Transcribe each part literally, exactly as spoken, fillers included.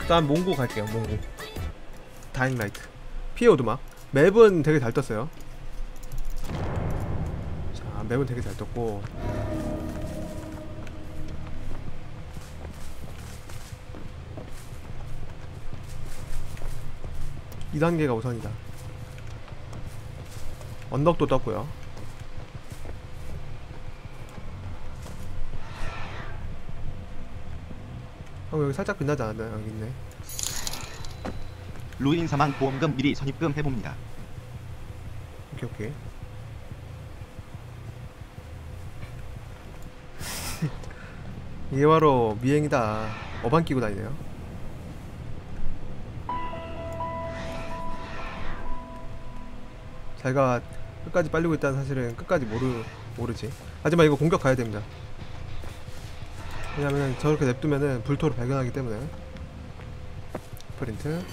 일단 몽고 갈게요. 몽고 다잉라이트 피해 오두막. 맵은 되게 잘 떴어요. 자, 맵은 되게 잘 떴고 이 단계가 우선이다. 언덕도 떴고요. 어, 여기 살짝 빛나지 않았나요? 여기 있네. 루인 사망 보험금 미리 선입금 해봅니다. 오케이 오케이. 이게 바로 미행이다. 어반 끼고 다니네요. 자기가 끝까지 빨리고 있다는 사실은 끝까지 모르, 모르지. 하지만 이거 공격 가야 됩니다. 왜냐면 저렇게 냅두면은 불토를 발견하기 때문에. 프린트.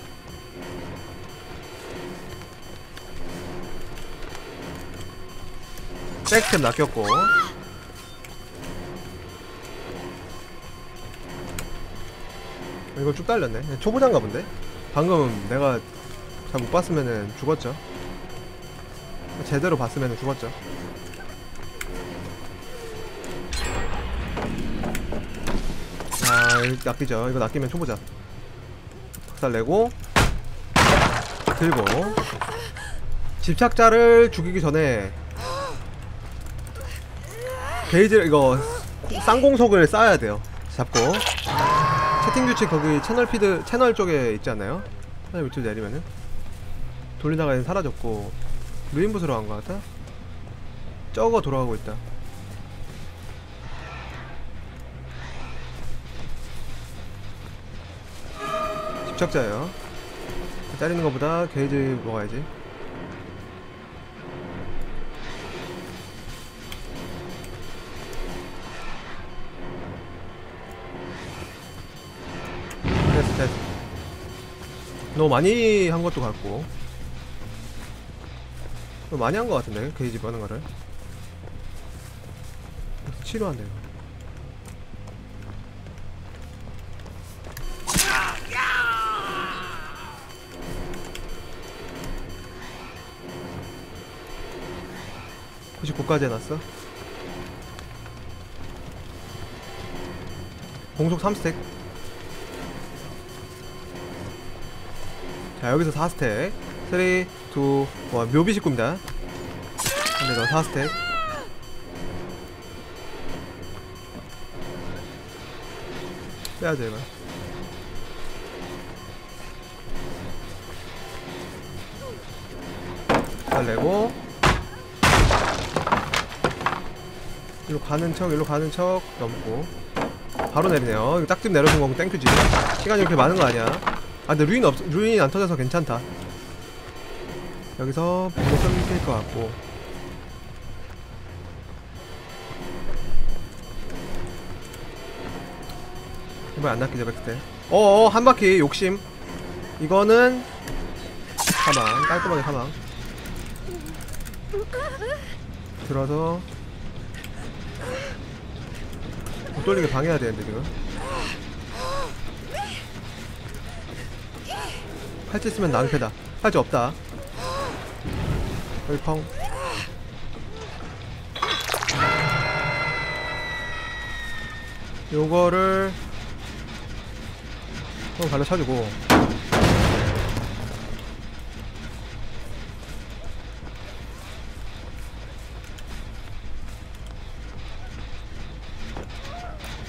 백템 낚였고. 이걸 쭉 달렸네. 초보자인가 본데? 방금 내가 잘 못 봤으면은 죽었죠. 제대로 봤으면은 죽었죠. 아, 이거 낚이죠. 이거 낚이면 초보자. 박살내고 들고 집착자를 죽이기 전에 게이지를 이거 쌍공속을 쌓아야 돼요. 잡고 채팅 규칙 거기 채널 피드 채널 쪽에 있지 않나요? 하나 밑으로 내리면은 돌리다가 얘는 사라졌고 루인부스로 간 것 같아? 저거 돌아가고 있다. 집착자예요. 자르는 것보다 게이지 먹어야지. 됐어 됐어. 너무 많이 한 것도 같고 너무 많이 한 것 같은데 게이지 버는 거를 치료한대요. 구십구까지 해놨어? 공속 삼 스택. 자, 여기서 사 스택. 삼, 이, 일. 묘비 식구입니다. 근데 너 사 스택. 빼야죠, 이거. 잘 내고. 일로 가는 척, 일로 가는 척 넘고 바로 내리네요. 이거 딱집 내려준 거고 땡큐지. 시간이 이렇게 많은 거 아니야. 아 근데 루인 없, 루인 안 터져서 괜찮다. 여기서 보도 끊길 것 같고 이번에 안 낚이죠. 백스텝. 어어 한 바퀴 욕심. 이거는 사망. 깔끔하게 사망. 들어서 돌리게 방해해야 되는데 지금 팔찌 쓰면 낭패다. 팔찌 없다. 여기 펑. 요거를 형 발로 차주고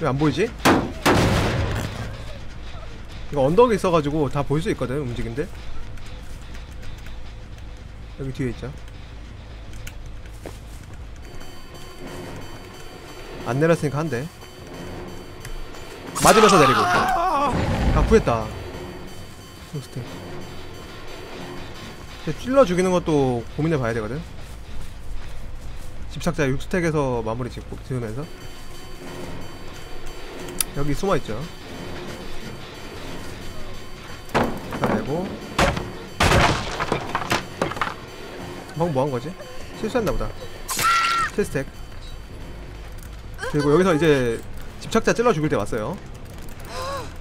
왜 안 보이지? 이거 언덕에 있어가지고 다 볼 수 있거든, 움직인데? 여기 뒤에 있죠? 안 내렸으니까 한대. 맞으면서 내리고. 아, 구했다. 스텝. 찔러 죽이는 것도 고민해봐야 되거든? 집착자 육 스택에서 마무리 짓고, 지으면서. 여기 숨어있죠. 그리고 방금 뭐한거지? 실수했나보다. 칠 스택. 그리고 여기서 이제 집착자 찔러 죽일 때 왔어요.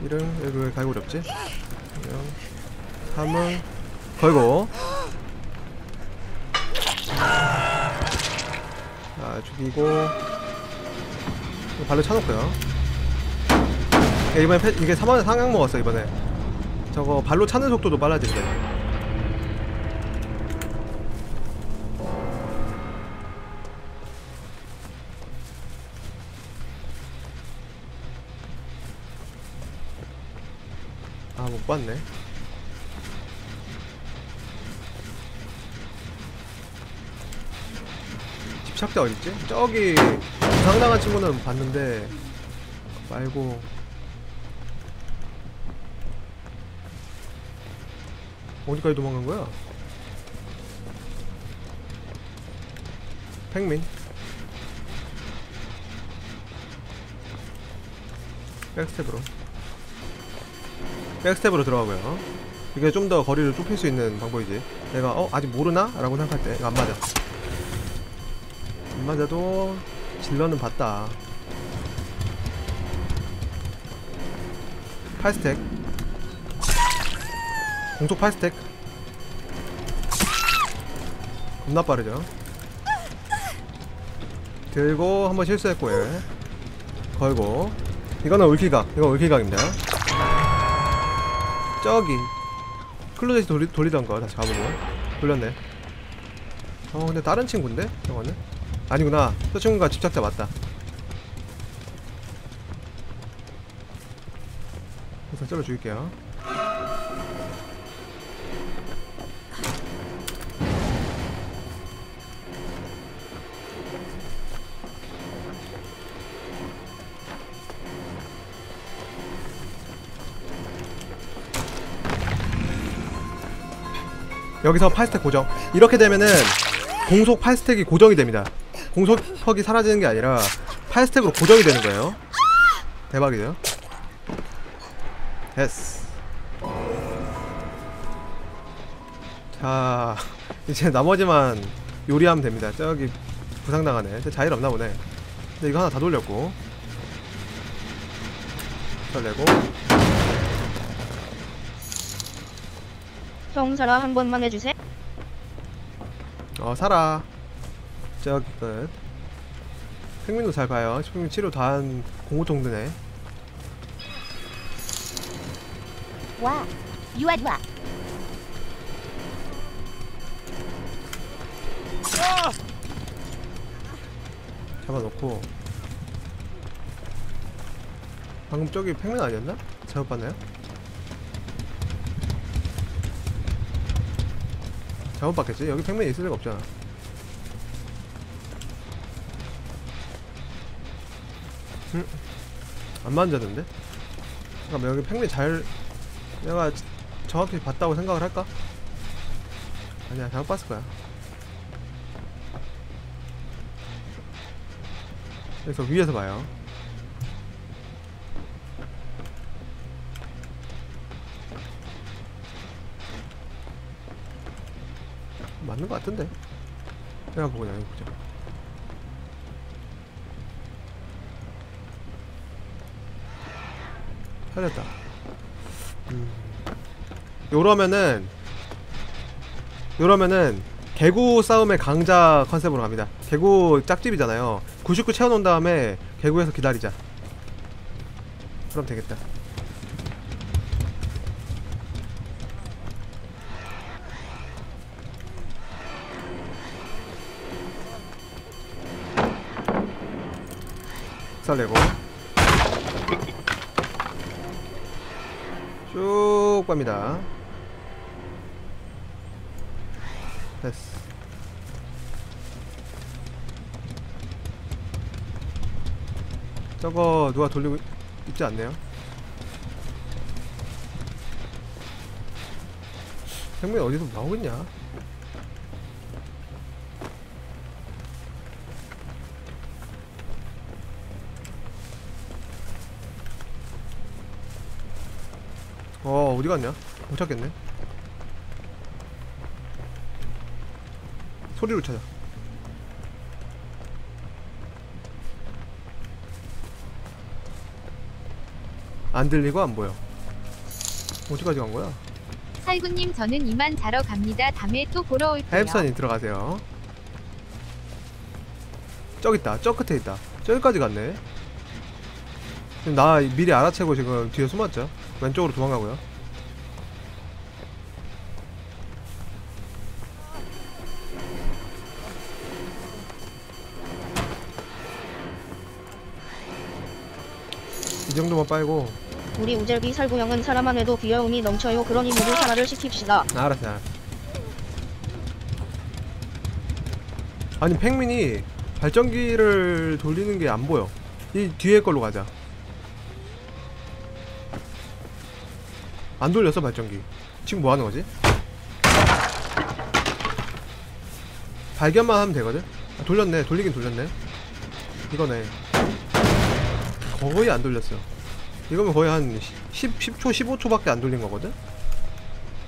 일을 왜 갈고리 없지? 삼을 걸고. 자, 죽이고 발로 차놓고요. 야, 이번에 패, 이게 사망, 상향 먹었어 이번에. 저거 발로 차는 속도도 빨라진대. 아, 못 봤네. 집착자 어딨지? 저기 부상당한 친구는 봤는데 말고. 어디까지 도망간 거야? 팽민 백스텝으로 백스텝으로 들어가고요. 이게 좀 더 거리를 좁힐 수 있는 방법이지. 내가 어? 아직 모르나? 라고 생각할 때 안 맞아. 안 맞아도 질러는 봤다. 팔 스택 공속 팔 스택 겁나 빠르죠. 들고 한번 실수했고 예. 걸고. 이거는 울키각. 이건 울키각입니다. 저기 클로젯이 돌리, 돌리던거 다시 가보고. 돌렸네. 어 근데 다른 친구인데? 저거는? 아니구나. 저 친구가 집착자 맞다. 그래서 찔러 죽일게요. 여기서 팔 스택 고정. 이렇게 되면은 공속 팔 스택이 고정이 됩니다. 공속턱이 사라지는 게 아니라 팔 스택으로 고정이 되는 거예요. 대박이죠? 됐어. 자, 이제 나머지만 요리하면 됩니다. 저기 부상당하네. 자일 없나 보네. 근데 이거 하나 다 돌렸고. 잘내고 형 살아 한 번만 해주세요. 어 살아. 저기 끝. 생민도 잘 봐요. 생민 치료 다 한 공호 정도네. 와, 유아 와. 잡아놓고. 방금 저기 팽민 아니었나? 잘못 봤나요? 잘못 봤겠지? 여기 팽맨이 있을 리가 없잖아. 응? 안 만졌는데? 잠깐만, 여기 팽맨 잘... 내가 정확히 봤다고 생각을 할까? 아니야, 잘못 봤을 거야. 그래서 위에서 봐요. 맞는 것 같은데? 내가 보고자, 이거 보자. 살렸다. 음. 요러면은, 요러면은, 개구 싸움의 강자 컨셉으로 갑니다. 개구 짝집이잖아요. 구십구 채워놓은 다음에, 개구에서 기다리자. 그럼 되겠다. 살리고 쭉 갑니다. 됐어. 저거 누가 돌리고 있지 않네요. 생명이 어디서 나오겠냐? 어, 어디 갔냐? 못 찾겠네. 소리로 찾아. 안 들리고 안 보여. 어디까지 간 거야? 살구님 저는 이만 자러 갑니다. 다음에 또 보러 올게요. 해협선이 들어가세요. 저기 있다. 저 끝에 있다. 저기까지 갔네. 지금 나 미리 알아채고 지금 뒤에 숨었죠. 왼쪽으로 도망가고요. 이 정도만 빨고. 우리 우젤비 살구 형은 사람만 해도 귀여움이 넘쳐요. 그러니 모두 사과를 시킵시다. 알았어, 알았어. 아니 팽민이 발전기를 돌리는 게 안 보여. 이 뒤에 걸로 가자. 안 돌렸어 발전기. 지금 뭐 하는 거지? 발견만 하면 되거든. 아, 돌렸네. 돌리긴 돌렸네. 이거네. 거의 안 돌렸어. 이거면 거의 한 십, 십 초, 십오 초 밖에 안 돌린 거거든?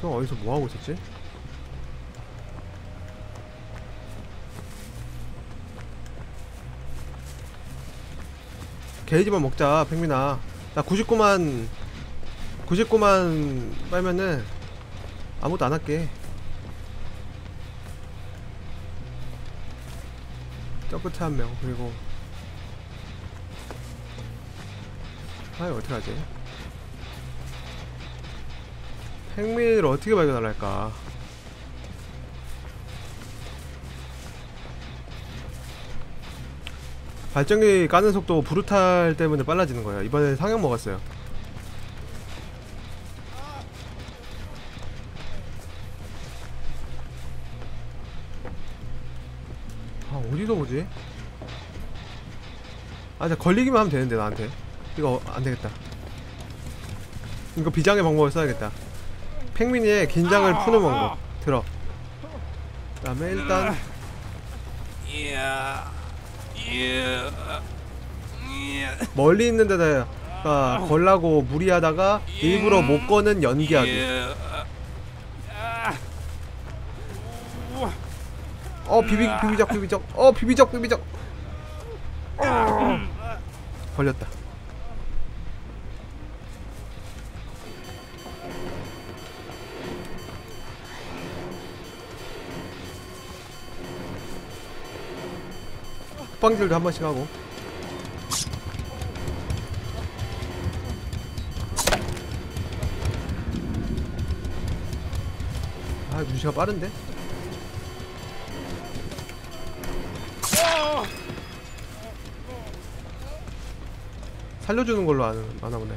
또 어디서 뭐 하고 있었지? 게이지만 먹자, 백민아. 나 구십구만, 구십구만 빨면은 아무것도 안 할게. 저 끝에 한 명, 그리고. 아이 어떡하지? 팽민을 어떻게 발견할까? 발전기 까는 속도 브루탈 때문에 빨라지는 거예요. 이번에 상향 먹었어요. 아 어디서 보지? 아 진짜 걸리기만 하면 되는데 나한테. 이거 안되겠다. 이거 비장의 방법을 써야겠다. 팽민이의 긴장을 푸는 방법 들어. 그 다음에 일단 멀리 있는 데다 걸라고 무리하다가 일부러 못 거는 연기하기. 어 비비, 비비적 비비적 어 비비적 비비적 어. 걸렸다. 헛방질도 한 번씩 하고. 아, 루시가 빠른데? 살려주는 걸로 안, 안 하보네.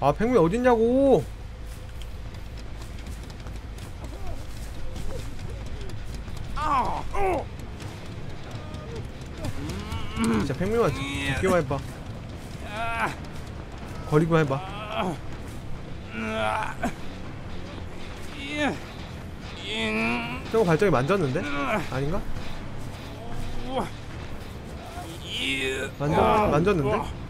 아, 팽민 어딨냐고! 진짜 팽민아 죽기만 해봐. 거리기만 해봐. 저거 발전기 만졌는데? 아닌가? 만졌, 만졌는데?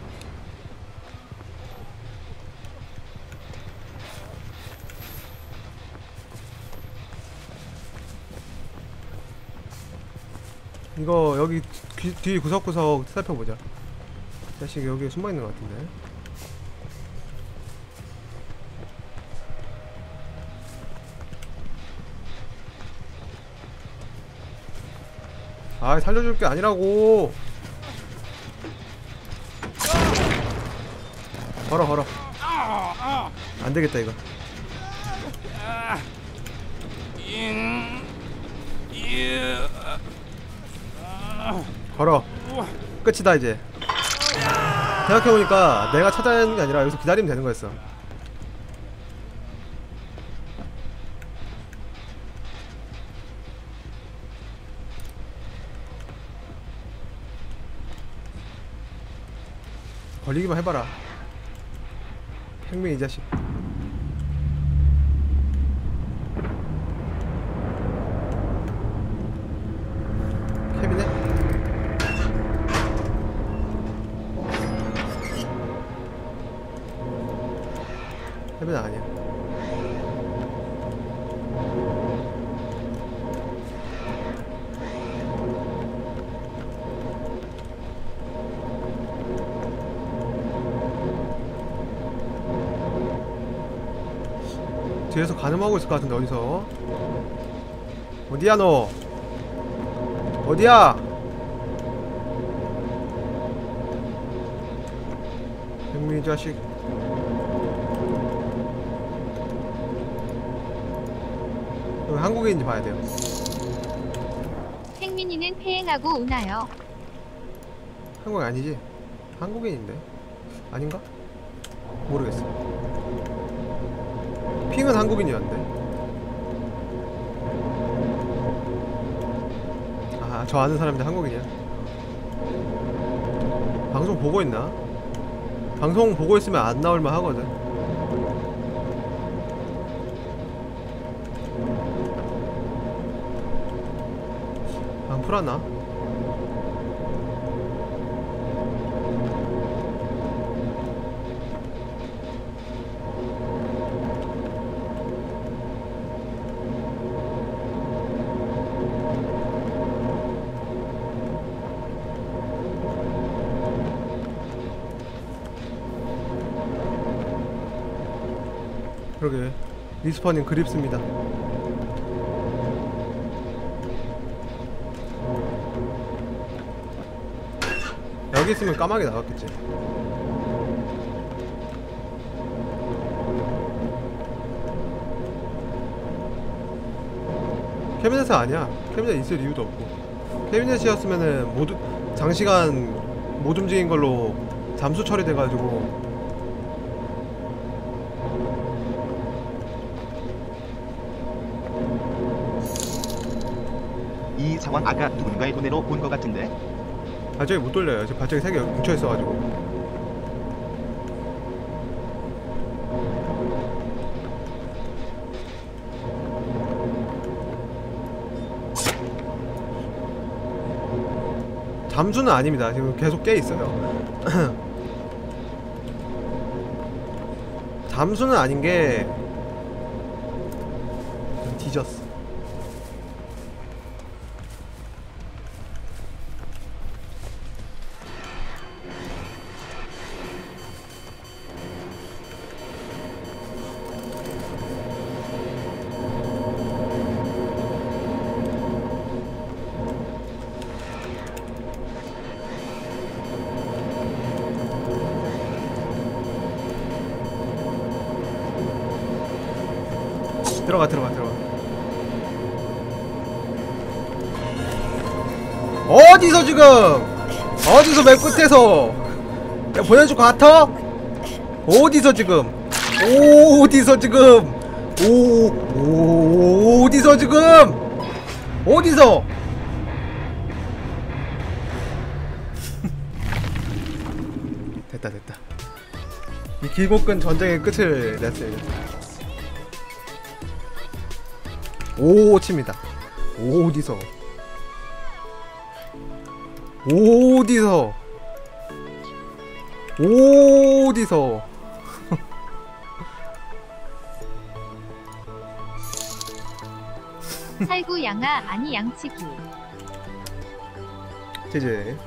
이거 여기 뒤, 뒤 구석구석 살펴보자. 자식 여기에 숨어있는 것 같은데. 아 살려줄 게 아니라고. 걸어 걸어. 안 되겠다 이거. 걸어. 끝이다 이제. 생각해보니까 내가 찾아야 하는 게 아니라 여기서 기다리면 되는 거였어. 걸리기만 해봐라 팽민 이 자식. 아니야. 뒤에서 가늠하고 있을 것 같은데 어디서? 어디야 너? 어디야? 백미 자식. 여기 한국인인지 봐야 돼요. 생민이는 폐행하고 오나요? 한국인 아니지? 한국인인데? 아닌가? 모르겠어. 핑은 한국인이었는데. 아, 저 아는 사람인데 한국인이야. 방송 보고 있나? 방송 보고 있으면 안 나올만 하거든. 안 풀었나? 그러게 리스퍼님 그립습니다. 여기 있으면 까마귀 나왔겠지. 캐비넷은 아니야. 캐비넷 있을 이유도 없고, 캐비넷이었으면은 모두 장시간 못 움직인 걸로 잠수 처리돼가지고 이 상황 아까 누군가의 돈으로 본 것 같은데. 발전기 못 돌려요. 지금 발전기 세 개 뭉쳐 있어가지고. 잠수는 아닙니다. 지금 계속 깨 있어요. 잠수는 아닌 게 뒤졌어. 들어가 들어가 들어가. 어디서 지금 어디서 맨 끝에서 내가 보내줄 것 같아? 어디서 지금 오 어디서 지금 오, 오 어디서 지금 어디서 됐다 됐다. 이 길고 끈 전쟁의 끝을 냈어요. 오 칩니다. 오 어디서 오 어디서 오 어디서 살구 양아 아니 양치기 제제